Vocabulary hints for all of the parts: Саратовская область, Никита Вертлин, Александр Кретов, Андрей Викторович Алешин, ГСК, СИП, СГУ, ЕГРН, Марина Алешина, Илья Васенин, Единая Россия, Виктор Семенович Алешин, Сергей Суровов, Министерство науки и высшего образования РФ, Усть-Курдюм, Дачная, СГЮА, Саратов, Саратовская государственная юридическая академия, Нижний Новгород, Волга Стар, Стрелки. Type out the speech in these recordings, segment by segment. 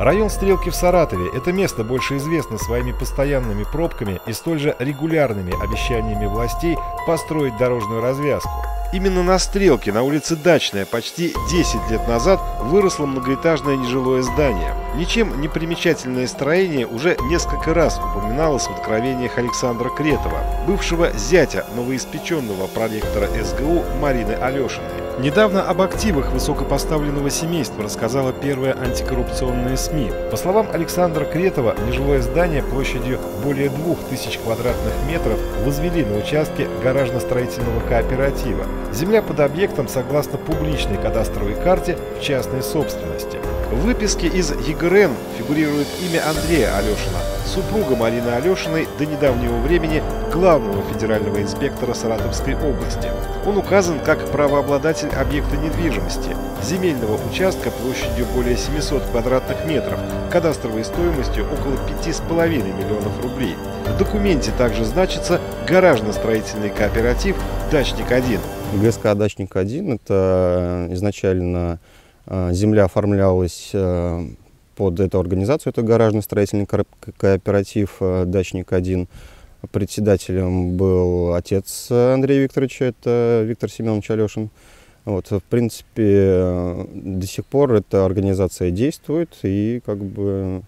Район Стрелки в Саратове – это место больше известно своими постоянными пробками и столь же регулярными обещаниями властей построить дорожную развязку. Именно на Стрелке, на улице Дачная, почти 10 лет назад выросло многоэтажное нежилое здание. Ничем не примечательное строение уже несколько раз упоминалось в откровениях Александра Кретова, бывшего зятя новоиспеченного проректора СГУ Марины Алешиной. Недавно об активах высокопоставленного семейства рассказала первая антикоррупционная СМИ. По словам Александра Кретова, нежилое здание площадью более 2000 квадратных метров возвели на участке гаражно-строительного кооператива. Земля под объектом, согласно публичной кадастровой карте, в частной собственности. В выписке из ЕГРН фигурирует имя Андрея Алешина, супруга Марины Алешиной до недавнего времени главного федерального инспектора Саратовской области. Он указан как правообладатель объекта недвижимости, земельного участка площадью более 700 квадратных метров, кадастровой стоимостью около 5,5 миллионов рублей. В документе также значится гаражно-строительный кооператив «Дачник-1». ГСК «Дачник-1» – это изначально земля оформлялась под эту организацию, это гаражно-строительный кооператив «Дачник-1». Председателем был отец Андрея Викторовича, это Виктор Семенович Алешин. Вот, в принципе, до сих пор эта организация действует и как бы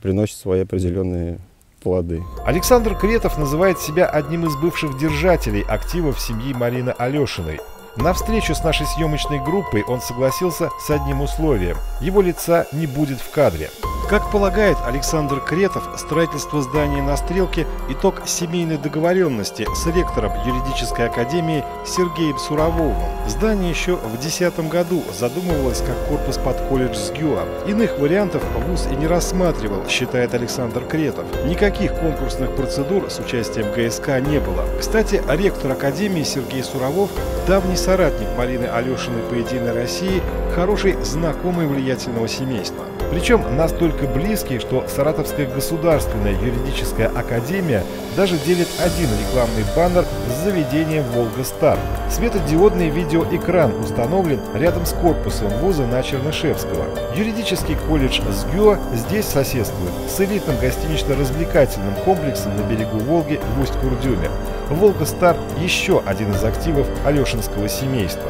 приносит свои определенные плоды. Александр Кретов называет себя одним из бывших держателей активов семьи Марины Алешиной. На встречу с нашей съемочной группой он согласился с одним условием – его лица не будет в кадре. Как полагает Александр Кретов, строительство здания на Стрелке – итог семейной договоренности с ректором юридической академии Сергеем Сурововым. Здание еще в 2010 году задумывалось как корпус под колледж СГЮА. Иных вариантов вуз и не рассматривал, считает Александр Кретов. Никаких конкурсных процедур с участием ГСК не было. Кстати, ректор академии Сергей Суровов – давний соратник Марины Алешиной по «Единой России», хороший знакомый влиятельного семейства. Причем настолько близкий, что Саратовская государственная юридическая академия даже делит один рекламный баннер с заведением «Волга Стар». Светодиодный видеоэкран установлен рядом с корпусом вуза на Чернышевского. Юридический колледж СГЮА здесь соседствует с элитным гостинично-развлекательным комплексом на берегу Волги в Усть-Курдюме. «Волга Стар» – еще один из активов алешинского семейства.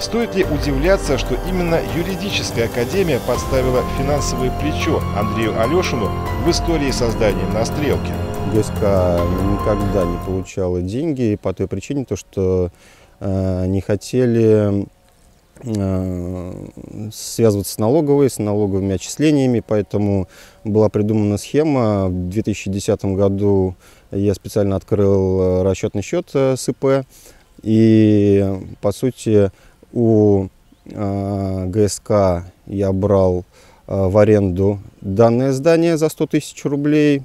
Стоит ли удивляться, что именно юридическая академия подставила финансовое плечо Андрею Алешину в истории создания на Стрелке? ГСК никогда не получала деньги по той причине, что не хотели связываться с налоговыми отчислениями, поэтому была придумана схема. В 2010 году я специально открыл расчетный счет СИП и, по сути, у ГСК я брал в аренду данное здание за 100 тысяч рублей.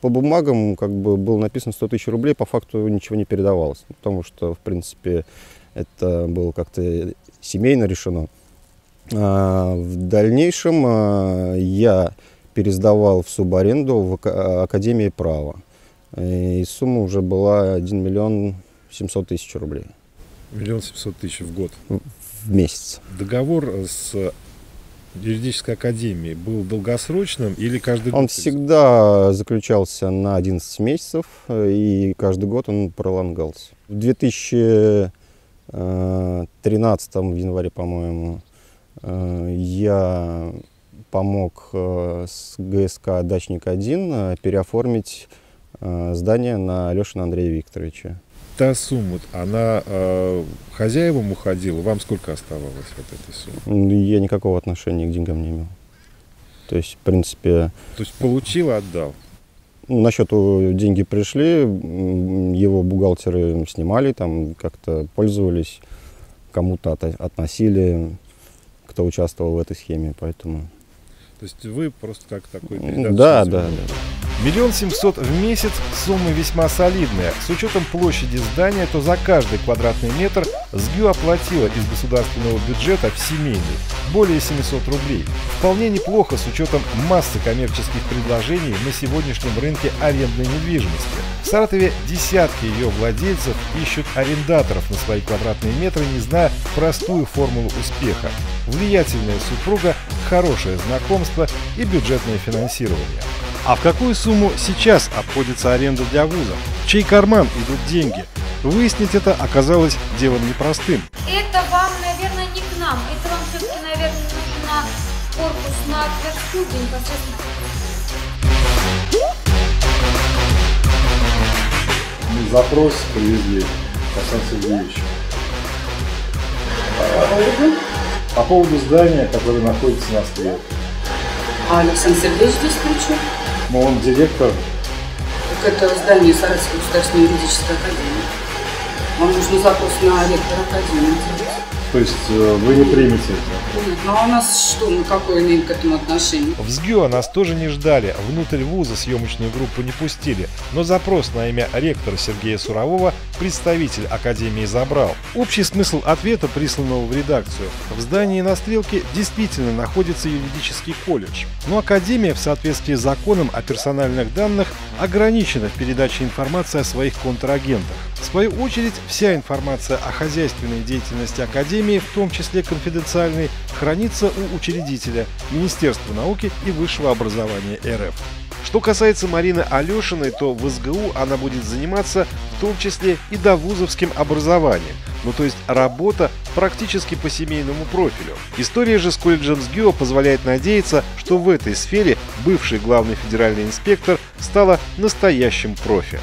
По бумагам как бы было написано 100 тысяч рублей, по факту ничего не передавалось, потому что, в принципе, это было как-то семейно решено. В дальнейшем я пересдавал в субаренду в Академии права. И сумма уже была 1 миллион 700 тысяч рублей. 1 700 000 в год. В месяц. Договор с юридической академией был долгосрочным или каждый год? Он всегда заключался на 11 месяцев, и каждый год он пролонгался. В 2013, в январе, по-моему, я помог с ГСК «Дачник-1» переоформить здание на Алешина Андрея Викторовича. Та сумма, она хозяевам уходила, вам сколько оставалось от этой суммы? Я никакого отношения к деньгам не имел. То есть, в принципе... То есть, получил, отдал? На счет деньги пришли, его бухгалтеры снимали, там как-то пользовались, кому-то относили, кто участвовал в этой схеме, поэтому... То есть, вы просто как такой... Да. 1 700 000 в месяц – сумма весьма солидная. С учетом площади здания, то за каждый квадратный метр СГЮ оплатила из государственного бюджета в семейный более 700 рублей. Вполне неплохо с учетом массы коммерческих предложений на сегодняшнем рынке арендной недвижимости. В Саратове десятки ее владельцев ищут арендаторов на свои квадратные метры, не зная простую формулу успеха. Влиятельная супруга – хорошее знакомство и бюджетное финансирование. А в какую сумму сейчас обходится аренда для вузов? В чей карман идут деньги? Выяснить это оказалось делом непростым. Это вам, наверное, не к нам. Это вам все-таки, наверное, нужна корпусная отверстие непосредственно. Мы запрос привезли Александру Сергеевичу. По поводу здания, которое находится на Стрелке. А Александр Сергеевич здесь при чем? Ну, он директор. Так это здание Саратовской государственной юридической академии. Вам нужен запрос на ректора академии. То есть вы не примете это? Нет, ну а у нас что, мы какое имеем к этому отношение? В СГИО нас тоже не ждали, внутрь вуза съемочную группу не пустили, но запрос на имя ректора Сергея Суровова представитель академии забрал. Общий смысл ответа, присланного в редакцию: в здании на Стрелке действительно находится юридический колледж, но академия в соответствии с законом о персональных данных ограничена в передаче информации о своих контрагентах. В свою очередь, вся информация о хозяйственной деятельности академии, в том числе конфиденциальной, хранится у учредителя – Министерства науки и высшего образования РФ. Что касается Марины Алешиной, то в СГУ она будет заниматься в том числе и довузовским образованием, ну то есть работа практически по семейному профилю. История же с колледжем СГИО позволяет надеяться, что в этой сфере бывший главный федеральный инспектор стала настоящим профи.